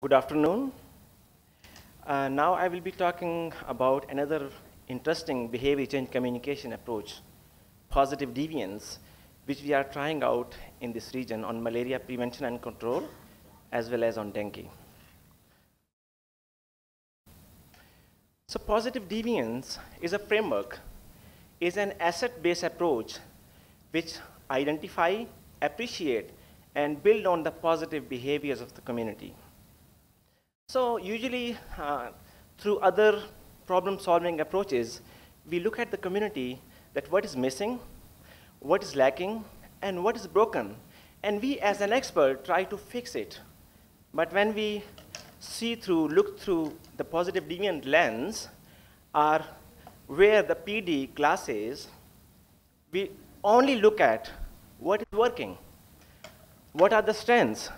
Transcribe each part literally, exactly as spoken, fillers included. Good afternoon. Uh, now I will be talking about another interesting behavior change communication approach, positive deviance, which we are trying out in this region on malaria prevention and control, as well as on dengue. So positive deviance is a framework, is an asset-based approach which identify, appreciate, and build on the positive behaviors of the community. So usually, uh, through other problem-solving approaches, we look at the community that what is missing, what is lacking, and what is broken. And we, as an expert, try to fix it. But when we see through, look through the positive deviant lens, are where the P D class is, we only look at what is working, what are the strengths,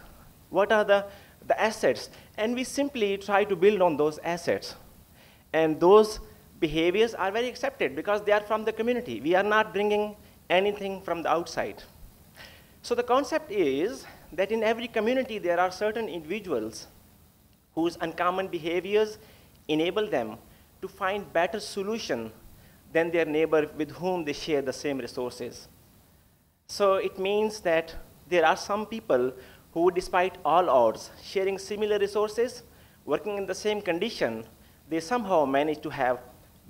what are the the assets, and we simply try to build on those assets. And those behaviors are very accepted because they are from the community. We are not bringing anything from the outside. So the concept is that in every community there are certain individuals whose uncommon behaviors enable them to find better solution than their neighbor with whom they share the same resources. So it means that there are some people who, despite all odds, sharing similar resources, working in the same condition, they somehow manage to have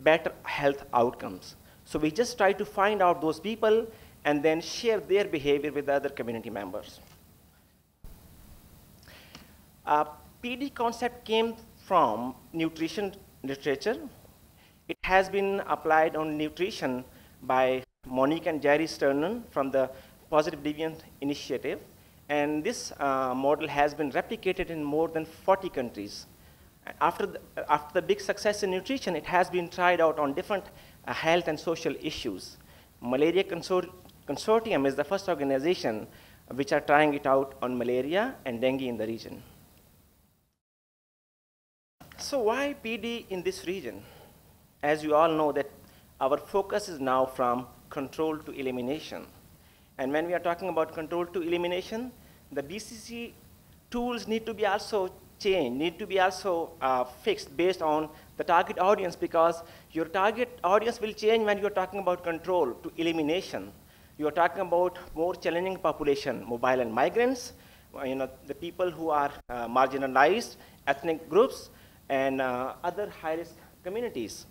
better health outcomes. So we just try to find out those people and then share their behavior with the other community members. Uh, P D concept came from nutrition literature. It has been applied on nutrition by Monique and Jerry Sternen from the Positive Deviance Initiative. And this uh, model has been replicated in more than forty countries. After the, after the big success in nutrition, it has been tried out on different uh, health and social issues. Malaria Consor- Consortium is the first organization which are trying it out on malaria and dengue in the region. So why P D in this region? As you all know that our focus is now from control to elimination. And when we are talking about control to elimination, the B C C tools need to be also changed, need to be also uh, fixed based on the target audience, because your target audience will change when you're talking about control to elimination. You're talking about more challenging population, mobile and migrants, you know, the people who are uh, marginalized, ethnic groups, and uh, other high-risk communities.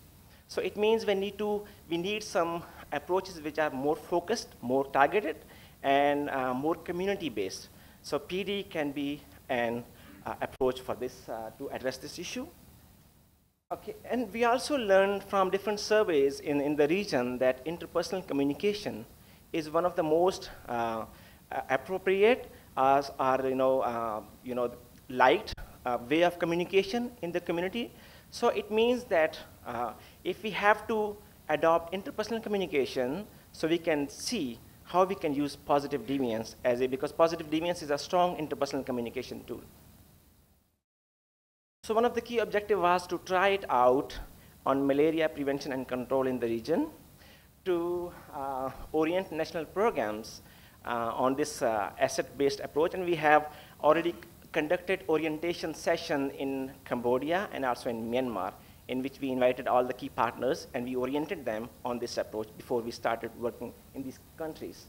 So it means we need to, we need some approaches which are more focused, more targeted, and uh, more community-based. So P D can be an uh, approach for this, uh, to address this issue. Okay, and we also learned from different surveys in, in the region that interpersonal communication is one of the most uh, appropriate, uh, or, you know, uh, you know, light uh, way of communication in the community. So it means that uh, if we have to adopt interpersonal communication, so we can see how we can use positive deviance as a, because positive deviance is a strong interpersonal communication tool. So one of the key objectives was to try it out on malaria prevention and control in the region, to uh, orient national programs uh, on this uh, asset-based approach, and we have already conducted orientation session in Cambodia and also in Myanmar, in which we invited all the key partners and we oriented them on this approach before we started working in these countries.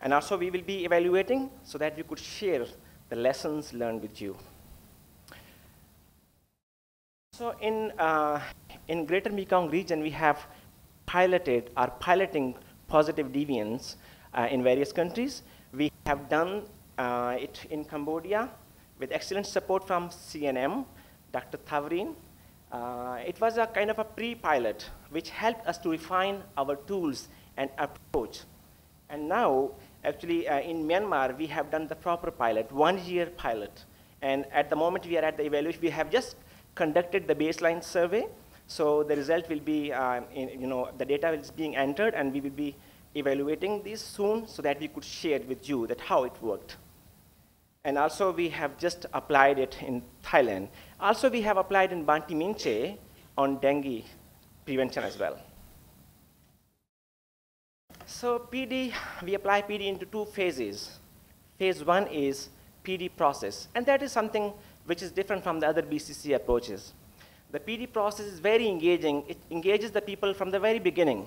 And also we will be evaluating so that we could share the lessons learned with you. So in, uh, in Greater Mekong region, we have piloted, are piloting positive deviance uh, in various countries. We have done uh, it in Cambodia with excellent support from C N M, Doctor Thavreen. Uh, it was a kind of a pre-pilot which helped us to refine our tools and approach. And now, actually, uh, in Myanmar, we have done the proper pilot, one-year pilot. And at the moment, we are at the evaluation. We have just conducted the baseline survey. So the result will be, uh, in, you know, the data is being entered, and we will be evaluating this soon so that we could share with you that how it worked. And also, we have just applied it in Thailand. Also, we have applied in Banti Minche on dengue prevention as well. So P D, we apply P D into two phases. Phase one is P D process, and that is something which is different from the other B C C approaches. The P D process is very engaging. It engages the people from the very beginning.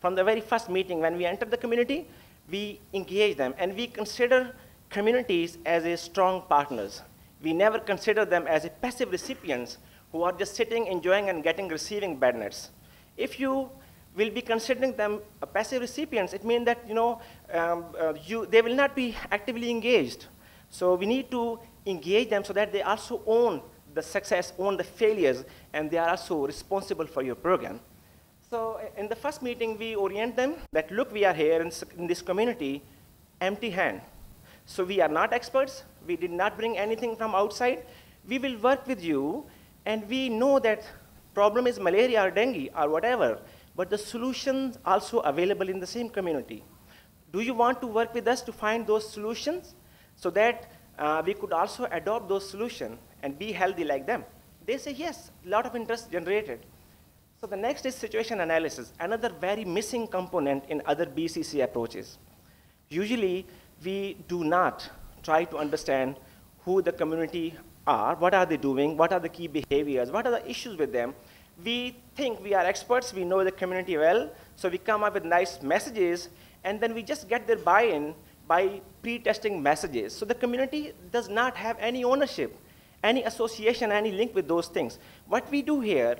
From the very first meeting, when we enter the community, we engage them, and we consider communities as a strong partners. We never consider them as a passive recipients who are just sitting, enjoying, and getting, receiving bad nets. If you will be considering them a passive recipients, it means that you know, um, uh, you, they will not be actively engaged. So we need to engage them so that they also own the success, own the failures, and they are also responsible for your program. So in the first meeting, we orient them that, look, we are here in, in this community, empty hand. So we are not experts. We did not bring anything from outside. We will work with you, and we know that problem is malaria or dengue or whatever, but the solutions also available in the same community. Do you want to work with us to find those solutions so that uh, we could also adopt those solutions and be healthy like them? They say yes, a lot of interest generated. So the next is situation analysis, another very missing component in other B C C approaches. Usually, we do not try to understand who the community are, what are they doing, what are the key behaviors, what are the issues with them. We think we are experts, we know the community well, so we come up with nice messages, and then we just get their buy-in by pre-testing messages. So the community does not have any ownership, any association, any link with those things. What we do here,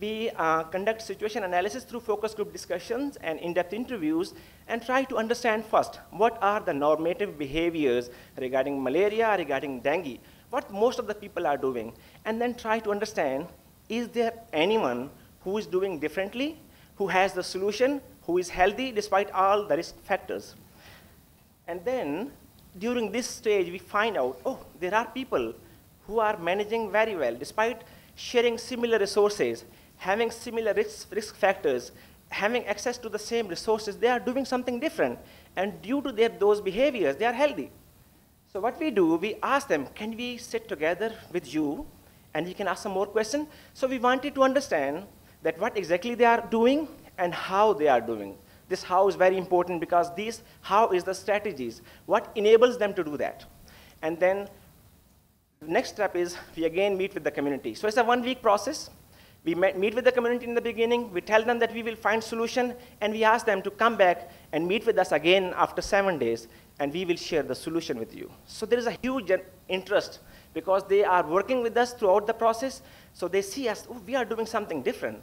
we uh, conduct situation analysis through focus group discussions and in-depth interviews, and try to understand first, what are the normative behaviors regarding malaria, regarding dengue, what most of the people are doing, and then try to understand, is there anyone who is doing differently, who has the solution, who is healthy despite all the risk factors? And then, during this stage, we find out, oh, there are people who are managing very well, despite sharing similar resources, having similar risk, risk factors, having access to the same resources, they are doing something different. And due to their, those behaviors, they are healthy. So what we do, we ask them, can we sit together with you? And you can ask some more questions. So we wanted to understand that what exactly they are doing and how they are doing. This how is very important, because this how is the strategies, what enables them to do that. And then the next step is we again meet with the community. So it's a one-week process. We meet with the community in the beginning. We tell them that we will find solution, and we ask them to come back and meet with us again after seven days, and we will share the solution with you. So there is a huge interest, because they are working with us throughout the process, so they see us, oh, we are doing something different.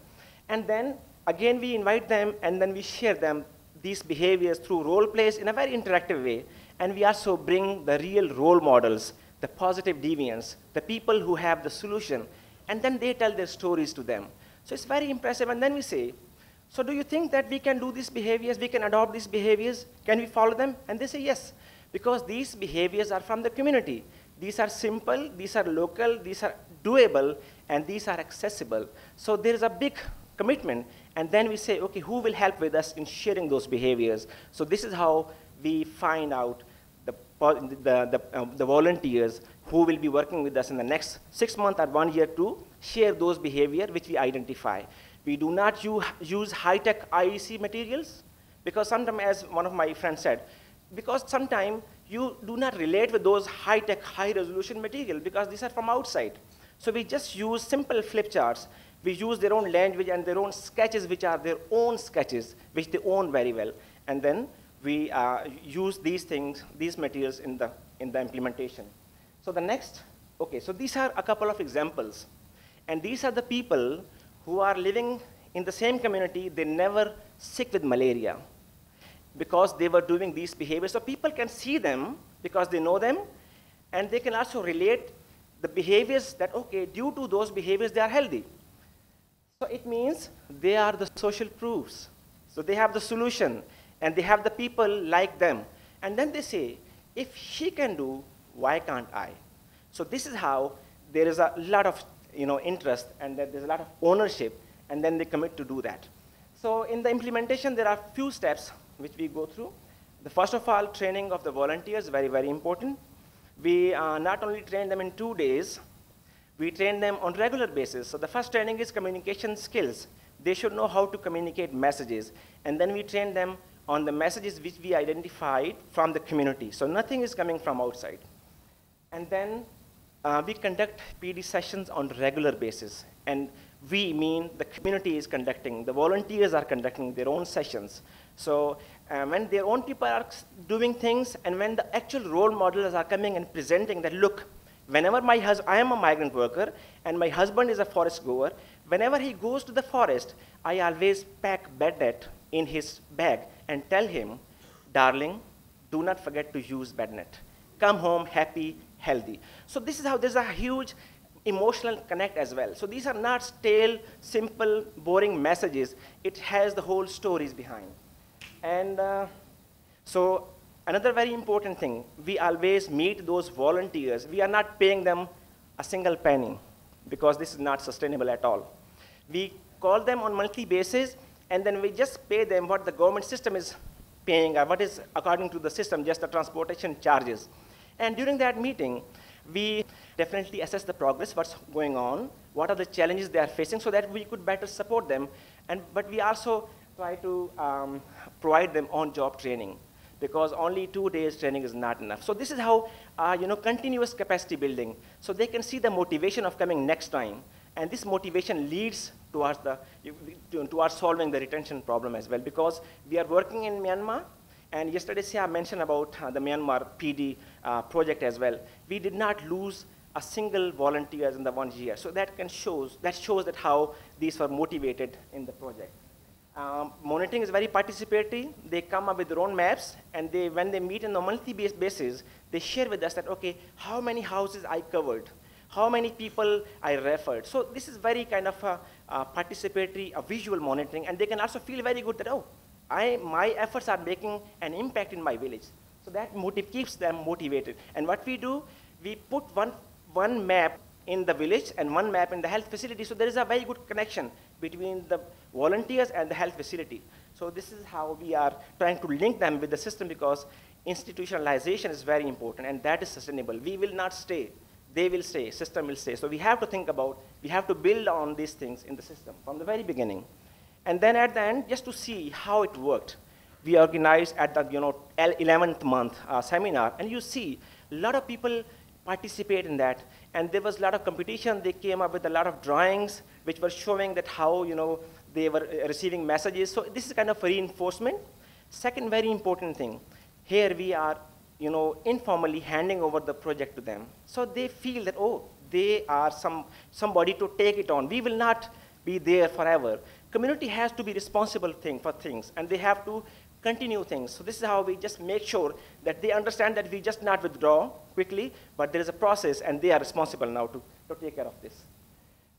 And then, again, we invite them, and then we share them these behaviors through role plays in a very interactive way, and we also bring the real role models, the positive deviants, the people who have the solution, and then they tell their stories to them. So it's very impressive, and then we say, so do you think that we can do these behaviors, we can adopt these behaviors, can we follow them? And they say yes, because these behaviors are from the community. These are simple, these are local, these are doable, and these are accessible. So there is a big commitment, and then we say, okay, who will help with us in sharing those behaviors? So this is how we find out the, the, the, um, the volunteers who will be working with us in the next six months or one year to share those behaviors which we identify. We do not use high-tech I E C materials, because sometimes, as one of my friends said, because sometimes you do not relate with those high-tech, high-resolution material, because these are from outside. So we just use simple flip charts. We use their own language and their own sketches, which are their own sketches, which they own very well. And then we uh, use these things, these materials in the, in the implementation. So the next, okay, so these are a couple of examples. And these are the people who are living in the same community. They never sick with malaria, because they were doing these behaviors. So people can see them, because they know them, and they can also relate the behaviors that, okay, due to those behaviors, they are healthy. So it means they are the social proofs. So they have the solution, and they have the people like them. And then they say, if she can do, why can't I? So this is how there is a lot of you know, interest, and that there's a lot of ownership, and then they commit to do that. So in the implementation, there are few steps which we go through. The first of all, training of the volunteers, very, very important. We uh, not only train them in two days, we train them on regular basis. So the first training is communication skills. They should know how to communicate messages. And then we train them on the messages which we identified from the community. So nothing is coming from outside. And then Uh, we conduct P D sessions on a regular basis, and we mean the community is conducting, the volunteers are conducting their own sessions. So uh, when their own people are doing things, and when the actual role models are coming and presenting that, look, whenever my hus I am a migrant worker, and my husband is a forest goer, whenever he goes to the forest, I always pack bednet in his bag and tell him, darling, do not forget to use bednet. Come home happy, healthy. So this is how there's a huge emotional connect as well. So these are not stale, simple, boring messages. It has the whole stories behind. And uh, so another very important thing, we always meet those volunteers. We are not paying them a single penny because this is not sustainable at all. We call them on a monthly basis, and then we just pay them what the government system is paying, or what is according to the system, just the transportation charges. And during that meeting, we definitely assess the progress, what's going on, what are the challenges they are facing, so that we could better support them. And, but we also try to um, provide them on-job training, because only two days training is not enough. So this is how, uh, you know, continuous capacity building. So they can see the motivation of coming next time. And this motivation leads towards, the, towards solving the retention problem as well, because we are working in Myanmar. And yesterday, I mentioned about uh, the Myanmar P D uh, project as well. We did not lose a single volunteer in the one year. So that can shows that shows that how these were motivated in the project. Um, monitoring is very participatory. They come up with their own maps, and they when they meet on a monthly basis, they share with us that, okay, how many houses I covered, how many people I referred. So this is very kind of a, a participatory, a visual monitoring, and they can also feel very good that, oh, I, my efforts are making an impact in my village. So that motive keeps them motivated. And what we do, we put one, one map in the village and one map in the health facility. So there is a very good connection between the volunteers and the health facility. So this is how we are trying to link them with the system, because institutionalization is very important, and that is sustainable. We will not stay. They will stay. System will stay. So we have to think about, we have to build on these things in the system from the very beginning. And then at the end, just to see how it worked, we organized at the you know, eleventh month uh, seminar. And you see, a lot of people participate in that. And there was a lot of competition. They came up with a lot of drawings, which were showing that how you know, they were receiving messages. So this is kind of a reinforcement. Second very important thing, here we are you know, informally handing over the project to them. So they feel that, oh, they are some, somebody to take it on. We will not be there forever. Community has to be responsible thing for things, and they have to continue things. So this is how we just make sure that they understand that we just not withdraw quickly, but there is a process, and they are responsible now to, to take care of this.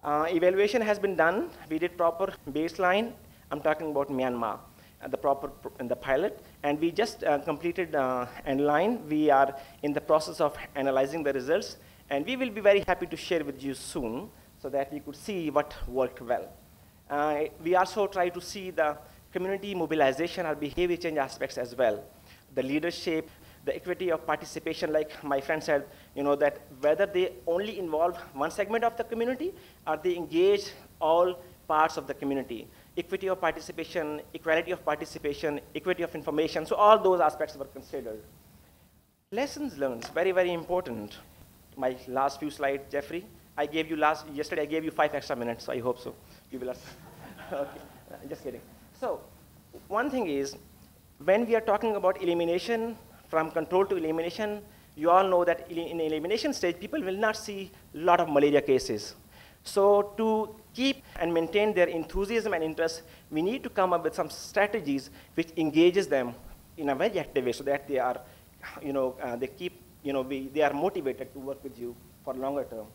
Uh, evaluation has been done. We did proper baseline. I'm talking about Myanmar, uh, the proper and the pilot, and we just uh, completed uh, N line. We are in the process of analyzing the results, and we will be very happy to share with you soon, so that you could see what worked well. Uh, we also try to see the community mobilization or behavior change aspects as well. The leadership, the equity of participation, like my friend said, you know, that whether they only involve one segment of the community or they engage all parts of the community. Equity of participation, equality of participation, equity of information. So all those aspects were considered. Lessons learned, very, very important. My last few slides, Jeffrey. I gave you last, yesterday I gave you five extra minutes, so I hope so. You will ask. Okay, just kidding. So one thing is, when we are talking about elimination, from control to elimination, you all know that in elimination stage, people will not see a lot of malaria cases. So to keep and maintain their enthusiasm and interest, we need to come up with some strategies which engages them in a very active way, so that they are, you know, uh, they keep, you know, we, they are motivated to work with you for longer term.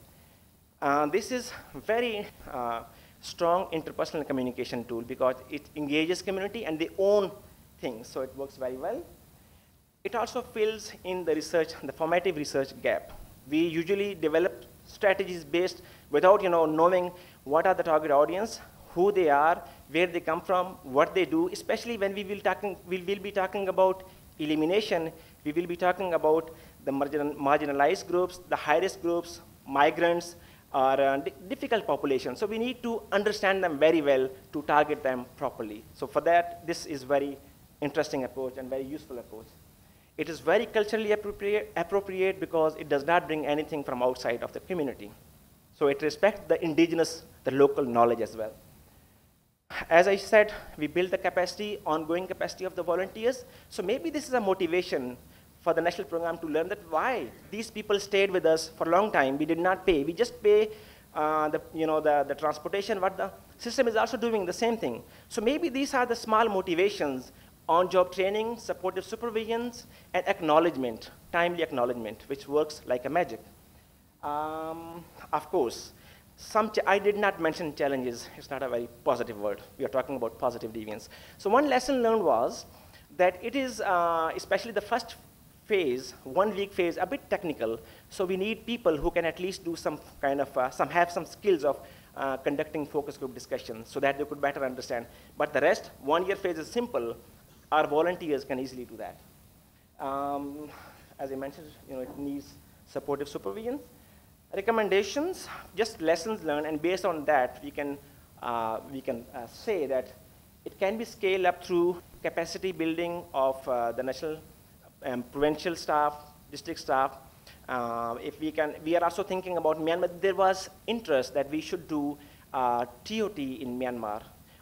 Uh, this is very uh, strong interpersonal communication tool, because it engages community and they own things, so it works very well. It also fills in the research, the formative research gap. We usually develop strategies based without you know, knowing what are the target audience, who they are, where they come from, what they do, especially when we will, talking, we will be talking about elimination, we will be talking about the marginalized groups, the high-risk groups, migrants, or uh, difficult population. So we need to understand them very well to target them properly. So for that, this is very interesting approach and very useful approach. It is very culturally appropriate, appropriate because it does not bring anything from outside of the community. So it respects the indigenous, the local knowledge as well. As I said, we build the capacity, ongoing capacity of the volunteers. So maybe this is a motivation for the national program to learn that why these people stayed with us for a long time. We did not pay. We just pay uh, the, you know, the, the transportation, but the system is also doing the same thing. So maybe these are the small motivations: on-job training, supportive supervisions, and acknowledgement, timely acknowledgement, which works like a magic. Um, of course, some ch I did not mention challenges. It's not a very positive word. We are talking about positive deviance. So one lesson learned was that it is, uh, especially the first phase, one week phase, a bit technical. So we need people who can at least do some kind of, uh, some have some skills of uh, conducting focus group discussions so that they could better understand. But the rest, one year phase is simple. Our volunteers can easily do that. Um, as I mentioned, you know, it needs supportive supervision. Recommendations, just lessons learned, and based on that, we can, uh, we can uh, say that it can be scaled up through capacity building of uh, the national um, provincial staff, district staff. Uh, if we can, we are also thinking about Myanmar. There was interest that we should do uh, T O T in Myanmar,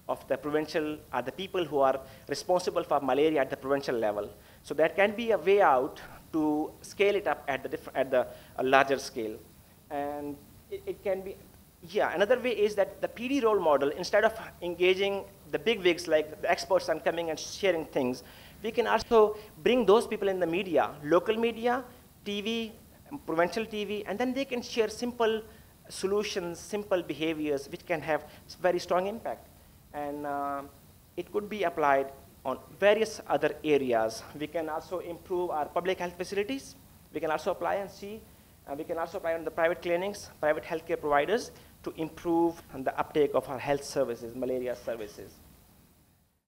of the provincial, are the people who are responsible for malaria at the provincial level. So that can be a way out to scale it up at the, at the uh, larger scale. And it, it can be, yeah, another way is that the P D role model, instead of engaging the bigwigs, like the experts on coming and sharing things, we can also bring those people in the media, local media, T V, provincial T V, and then they can share simple solutions, simple behaviors, which can have very strong impact. And uh, it could be applied on various other areas. We can also improve our public health facilities. We can also apply and see. Uh, we can also apply on the private clinics, private healthcare providers to improve the uptake of our health services, malaria services.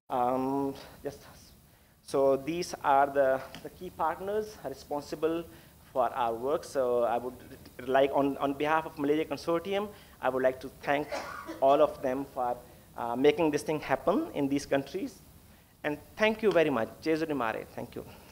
Um, just, so these are the, the key partners responsible for our work. So I would like, on, on behalf of Malaria Consortium, I would like to thank all of them for Uh, making this thing happen in these countries. And thank you very much. Jesu Dimare, thank you.